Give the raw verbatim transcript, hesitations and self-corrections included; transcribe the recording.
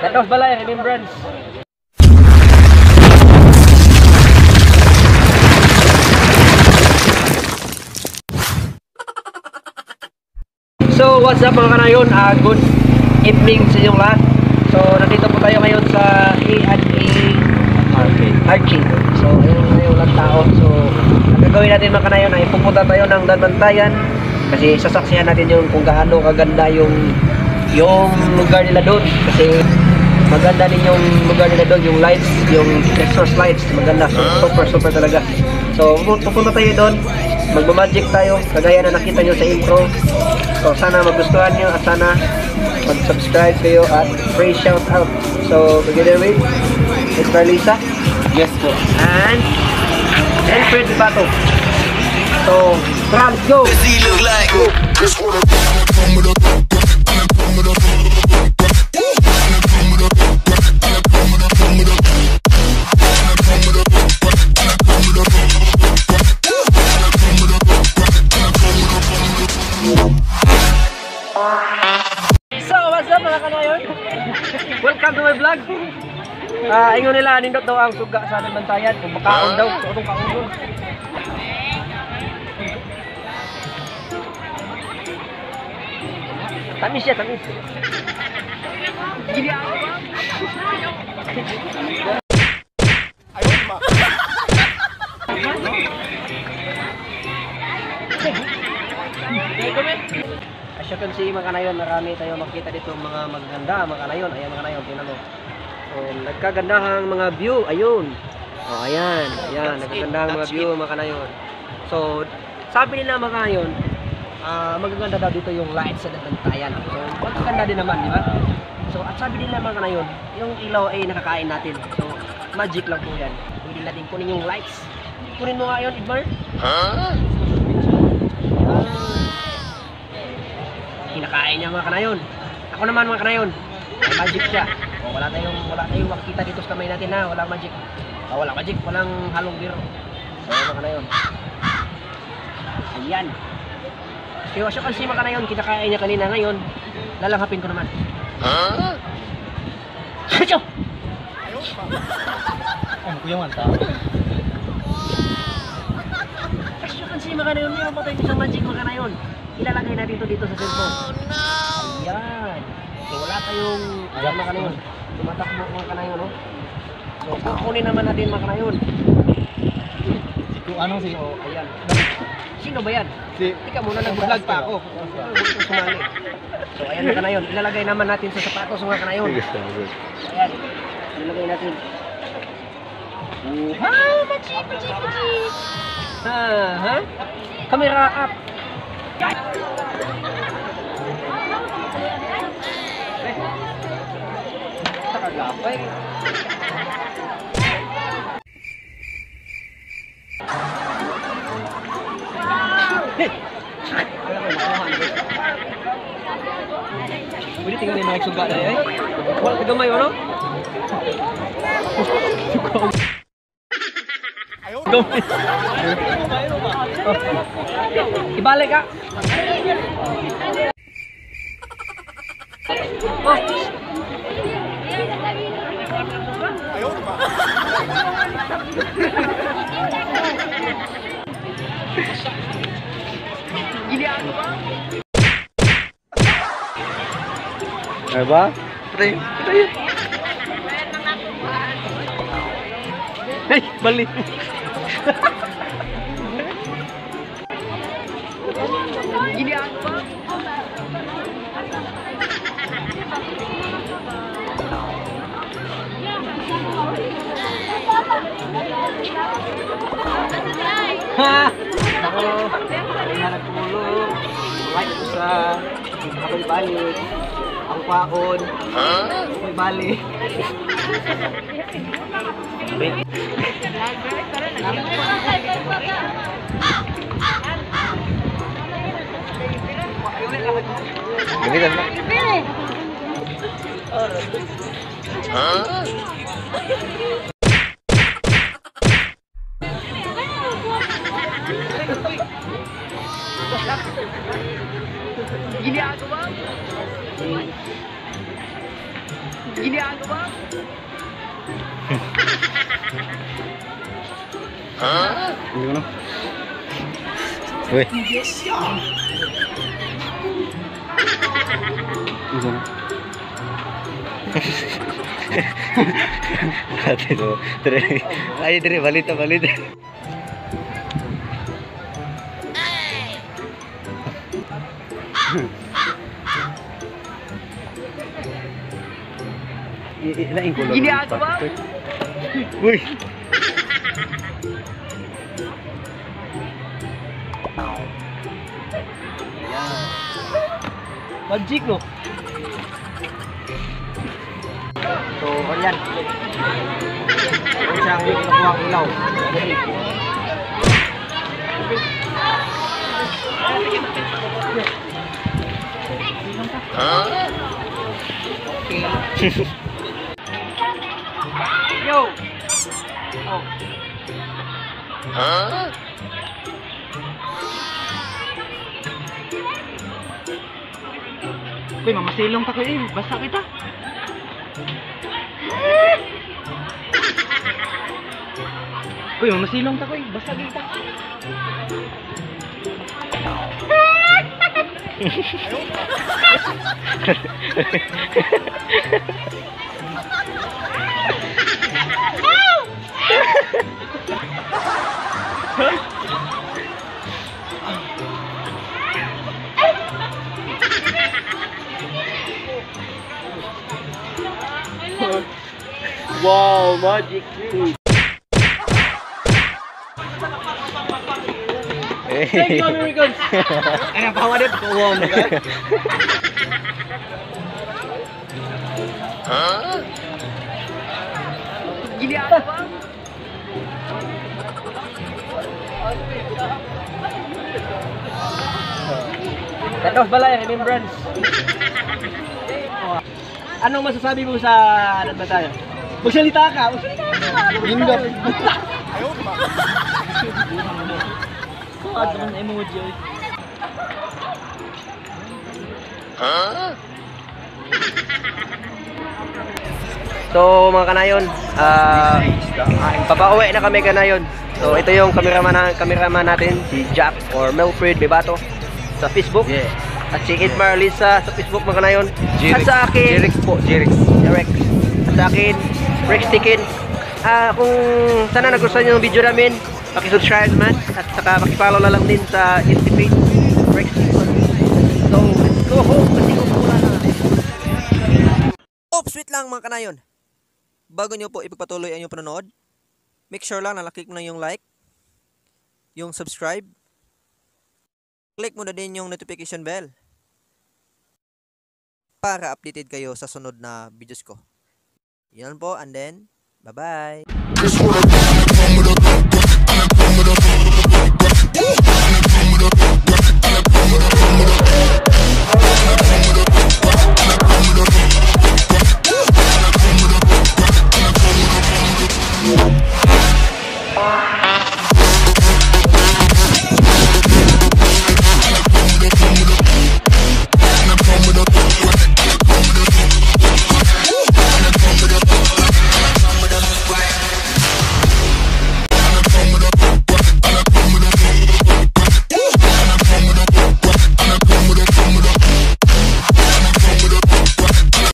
Cut off balay, remembrance. So what's up mga kanayon, uh, good evening sa inyong lahat. So nandito po tayo ngayon sa I H A R K. So ayun na yung lang tao. So ang gagawin natin mga kanayon ay pupunta tayo ng DaanBantayan kasi sasaksihan natin yung kung gaano kaganda yung yung lugar nila doon, kasi maganda din yung lugar nila doon, yung lights, yung exhaust lights maganda, so super super talaga. So pupunta tayo doon, magmamagic tayo kagaya na nakita nyo sa intro. So sana magustuhan nyo at sana mag subscribe kayo at free shout out. So together with Ate Marilisa, yes po, and Melfred Bebato. So let's go. Welcome to my vlog. Ah, uh, ingon nila nindot daw ang suga sa DaanBantayan, kung makaon daw, so itong kaon. Tamis siya, tamis. Ayun ma. As you can see mga kanayon, marami tayo makita dito mga magaganda mga kanayon. Ayan mga kanayon, tinalo. So, nagkagandahang mga view, ayun. Oh, ayan, ayan, nagkagandahang mga view mga kanayon. So, sabi nila mga kanayon, ah, uh, magaganda daw dito yung lights sa DaanBantayan. So, magaganda din naman, di ba? So, at sabi nila mga kanayon, yung ilaw ay nakakain natin. So, magic lang po yan. Pwede natin kunin yung lights. Kunin mo nga yun, Edward? Huh? Uh, Kinakain niya mga kanayon. Ako naman mga kanayon, magic siya. O, wala tayong, wala tayong makikita dito sa kamay natin na walang magic. O, walang magic, walang halong biro. So mga kanayon, ayan. Si Washok ang si mga kanayon, kinakain niya kanina, ngayon lalanghapin ko naman. Huh? Hacho! Ayun pa. Ang kuyawan ta. Washok ang si mga kanayon, mayroon patay ko sa magic mga kanayon. Ilalagay na dito dito sa cellphone. Oh, no! Ayan. So, wala tayong... Ayan, mga kanayon. Tumatakbo mga kanayon, no? So, kukunin naman natin mga kanayon. Ito, ano si... Oh, ayan. Sino ba yan? Si... Tika muna, nag-vlog pa ako. Sumali. So, ayan mga kanayon. Ilalagay naman natin sa sapatos mga kanayon. Ayan. Ilalagay natin. Wow! Magic, magic, magic! Ha, ha? Camera up! Udah tinggal di naik suka deh, buat kegemai wano. Ibalik kak. Apa? Teri. Hei, balik. Gini apa? Hah. Oh, lima puluh. Like usah. Aku balik. Ang paon. Huh? May balik. Begini kan? Hah? Ginagawa mo? Ha? Hindi ko na. Uy. Isa na. Ate ko. Ay, dire. Balita, balita. Ilain ko lang. Ginagawa mo? Uy. Magic, no? So, ganyan. Isang week na kuha ang ilaw. Okay. Yo. Oh. Huh? Kuy, mamasilong ta kuy, basta kita. Kuy, mamasilong ta kuy, basta kita. Wow, magic dude. Hey, go, go, go. Ano pa wala dito, wow. Ha? Gili ako ba? Tatos balay, remembrance. Anong masasabi mo sa DaanBantayan? Magsalita ka! Magsalita ka! Hingga! Ayun ba? Saan naman emoji oy? So mga kanayon, uh, papauwi na kami kanayon. So ito yung kameraman, na, kameraman natin, si Jack or Melfred Bebato sa Facebook. Yeah. At si Ate Marilisa sa Facebook mga kanayon. At sa akin, Jeric po, Jeric. Jeric. At sa akin, Rex Tikin. Uh, kung sana nagustuhan nyo yung video namin, pakisubscribe man at saka pakipollow na lang din sa Instagram Rex Tikin. So let's go home kasi kumula na natin. Oops, wait lang mga kanayon. Bago nyo po ipagpatuloy ang yung panonood, make sure lang na naklik mo na yung like, yung subscribe, click mo na din yung notification bell para updated kayo sa sunod na videos ko. Yan po, and then bye-bye.